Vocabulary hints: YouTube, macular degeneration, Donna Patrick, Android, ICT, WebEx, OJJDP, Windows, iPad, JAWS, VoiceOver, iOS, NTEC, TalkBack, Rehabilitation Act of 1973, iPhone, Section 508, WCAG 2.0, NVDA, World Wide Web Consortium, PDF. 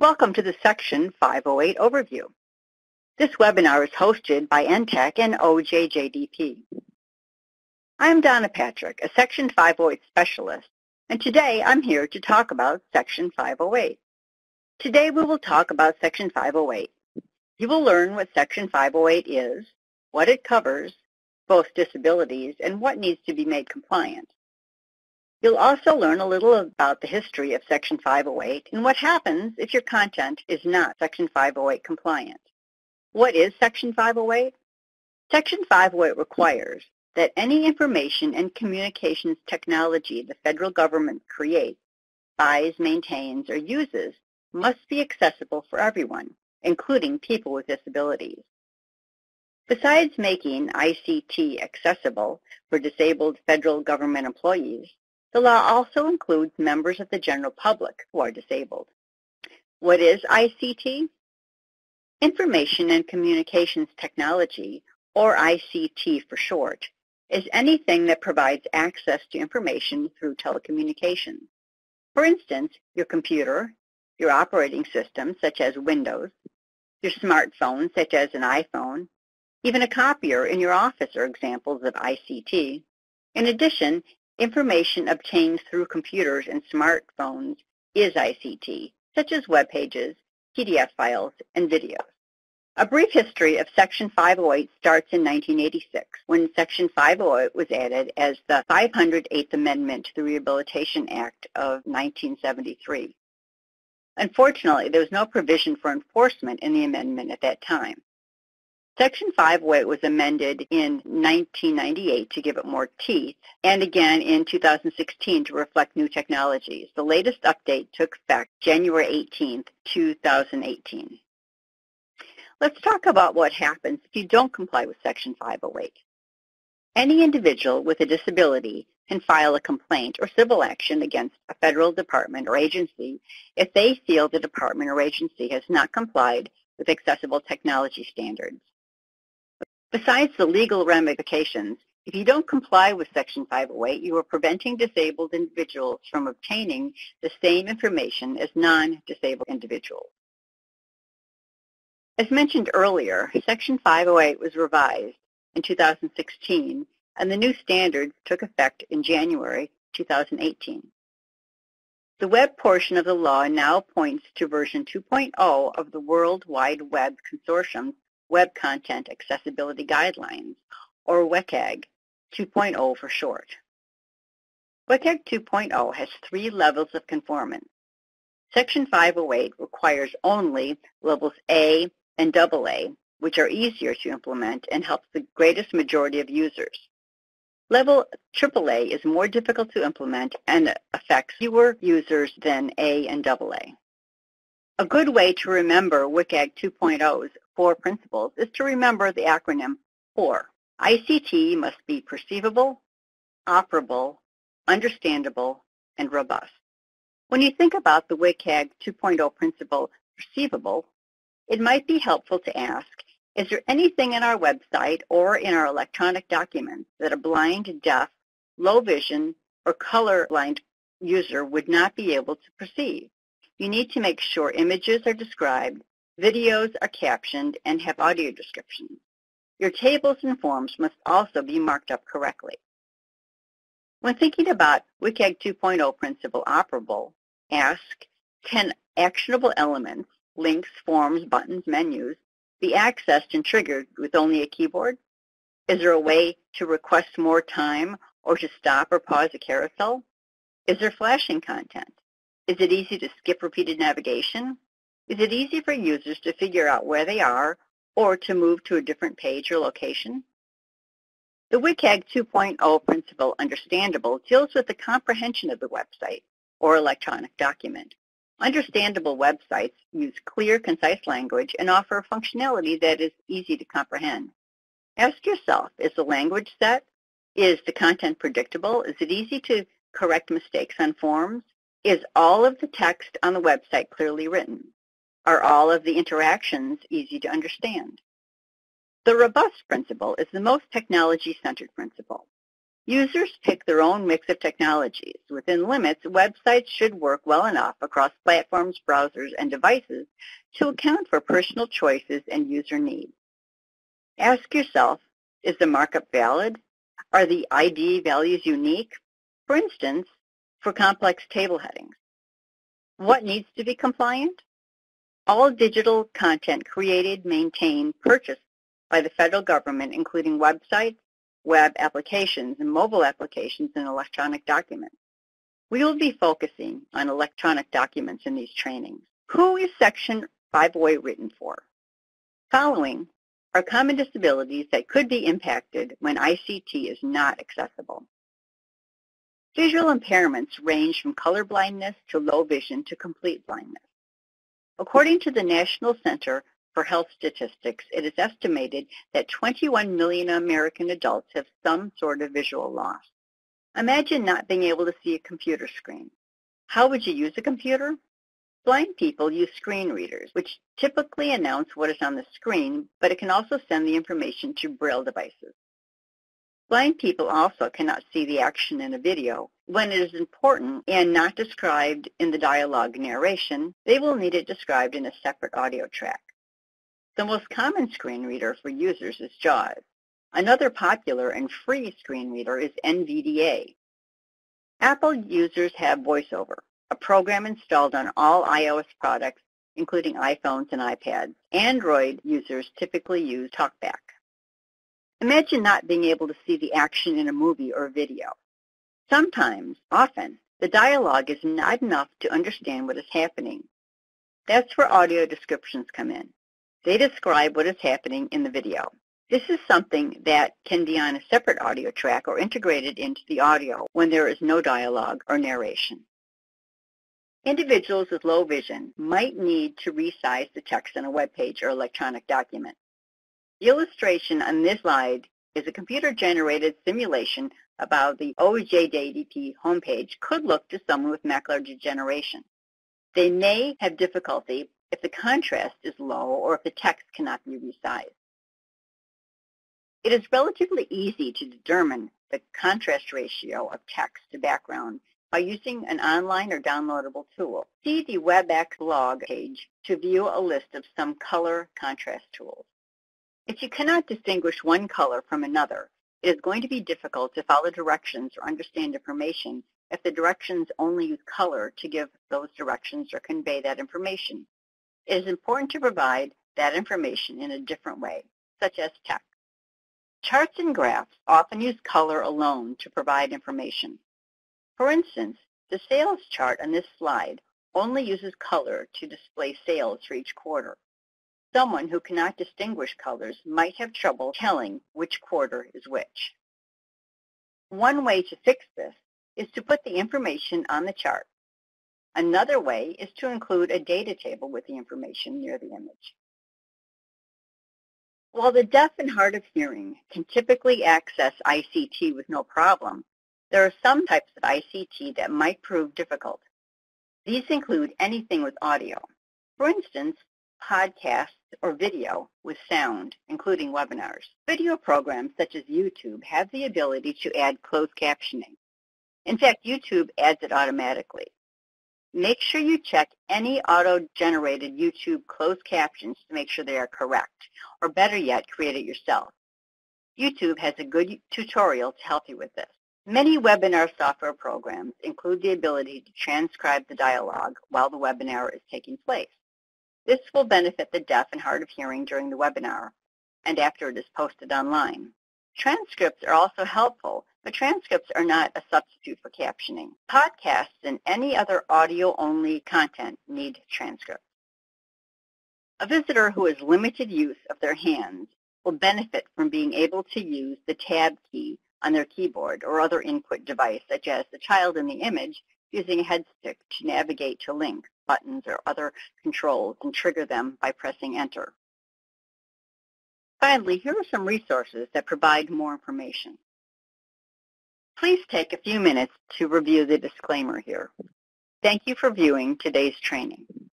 Welcome to the Section 508 overview. This webinar is hosted by NTEC and OJJDP. I am Donna Patrick, a Section 508 specialist, and today I'm here to talk about Section 508. Today we will talk about Section 508. You will learn what Section 508 is, what it covers, both disabilities, and what needs to be made compliant. You'll also learn a little about the history of Section 508 and what happens if your content is not Section 508 compliant. What is Section 508? Section 508 requires that any information and communications technology the federal government creates, buys, maintains, or uses must be accessible for everyone, including people with disabilities. Besides making ICT accessible for disabled federal government employees, the law also includes members of the general public who are disabled. What is ICT? Information and Communications Technology, or ICT for short, is anything that provides access to information through telecommunications. For instance, your computer, your operating system, such as Windows, your smartphone, such as an iPhone, even a copier in your office are examples of ICT. In addition, information obtained through computers and smartphones is ICT, such as web pages, PDF files, and videos. A brief history of Section 508 starts in 1986, when Section 508 was added as the 508th Amendment to the Rehabilitation Act of 1973. Unfortunately, there was no provision for enforcement in the amendment at that time. Section 508 was amended in 1998 to give it more teeth, and again in 2016 to reflect new technologies. The latest update took effect January 18, 2018. Let's talk about what happens if you don't comply with Section 508. Any individual with a disability can file a complaint or civil action against a federal department or agency if they feel the department or agency has not complied with accessible technology standards. Besides the legal ramifications, if you don't comply with Section 508, you are preventing disabled individuals from obtaining the same information as non-disabled individuals. As mentioned earlier, Section 508 was revised in 2016, and the new standards took effect in January 2018. The web portion of the law now points to version 2.0 of the World Wide Web Consortium Web Content Accessibility Guidelines, or WCAG 2.0 for short. WCAG 2.0 has 3 levels of conformance. Section 508 requires only levels A and AA, which are easier to implement and helps the greatest majority of users. Level AAA is more difficult to implement and affects fewer users than A and AA. A good way to remember WCAG 2.0's 4 principles is to remember the acronym FOR. ICT must be perceivable, operable, understandable, and robust. When you think about the WCAG 2.0 principle, perceivable, it might be helpful to ask, is there anything in our website or in our electronic documents that a blind, deaf, low vision, or colorblind user would not be able to perceive? You need to make sure images are described, videos are captioned, and have audio descriptions. Your tables and forms must also be marked up correctly. When thinking about WCAG 2.0 principle operable, ask, can actionable elements, links, forms, buttons, menus, be accessed and triggered with only a keyboard? Is there a way to request more time or to stop or pause a carousel? Is there flashing content? Is it easy to skip repeated navigation? Is it easy for users to figure out where they are or to move to a different page or location? The WCAG 2.0 principle understandable deals with the comprehension of the website or electronic document. Understandable websites use clear, concise language and offer functionality that is easy to comprehend. Ask yourself, is the language set? Is the content predictable? Is it easy to correct mistakes on forms? Is all of the text on the website clearly written? Are all of the interactions easy to understand? The robust principle is the most technology-centered principle. Users pick their own mix of technologies. Within limits, websites should work well enough across platforms, browsers, and devices to account for personal choices and user needs. Ask yourself, is the markup valid? Are the ID values unique? For instance, for complex table headings. What needs to be compliant? All digital content created, maintained, purchased by the federal government, including websites, web applications, and mobile applications, and electronic documents. We will be focusing on electronic documents in these trainings. Who is Section 508 written for? Following are common disabilities that could be impacted when ICT is not accessible. Visual impairments range from color blindness to low vision to complete blindness. According to the National Center for Health Statistics, it is estimated that 21 million American adults have some sort of visual loss. Imagine not being able to see a computer screen. How would you use a computer? Blind people use screen readers, which typically announce what is on the screen, but it can also send the information to braille devices. Blind people also cannot see the action in a video. When it is important and not described in the dialogue narration, they will need it described in a separate audio track. The most common screen reader for users is JAWS. Another popular and free screen reader is NVDA. Apple users have VoiceOver, a program installed on all iOS products, including iPhones and iPads. Android users typically use TalkBack. Imagine not being able to see the action in a movie or video. Often, the dialogue is not enough to understand what is happening. That's where audio descriptions come in. They describe what is happening in the video. This is something that can be on a separate audio track or integrated into the audio when there is no dialogue or narration. Individuals with low vision might need to resize the text on a web page or electronic document. The illustration on this slide is a computer-generated simulation of how the OJJDP homepage could look to someone with macular degeneration. They may have difficulty if the contrast is low or if the text cannot be resized. It is relatively easy to determine the contrast ratio of text to background by using an online or downloadable tool. See the WebEx blog page to view a list of some color contrast tools. If you cannot distinguish one color from another, it is going to be difficult to follow directions or understand information if the directions only use color to give those directions or convey that information. It is important to provide that information in a different way, such as text. Charts and graphs often use color alone to provide information. For instance, the sales chart on this slide only uses color to display sales for each quarter. Someone who cannot distinguish colors might have trouble telling which quarter is which. One way to fix this is to put the information on the chart. Another way is to include a data table with the information near the image. While the deaf and hard of hearing can typically access ICT with no problem, there are some types of ICT that might prove difficult. These include anything with audio, for instance, podcasts or video with sound, including webinars. Video programs such as YouTube have the ability to add closed captioning. In fact, YouTube adds it automatically. Make sure you check any auto-generated YouTube closed captions to make sure they are correct, or better yet, create it yourself. YouTube has a good tutorial to help you with this. Many webinar software programs include the ability to transcribe the dialogue while the webinar is taking place. This will benefit the deaf and hard of hearing during the webinar and after it is posted online. Transcripts are also helpful, but transcripts are not a substitute for captioning. Podcasts and any other audio-only content need transcripts. A visitor who has limited use of their hands will benefit from being able to use the tab key on their keyboard or other input device, such as the child in the image using a headstick to navigate to links, buttons, or other controls and trigger them by pressing Enter. Finally, here are some resources that provide more information. Please take a few minutes to review the disclaimer here. Thank you for viewing today's training.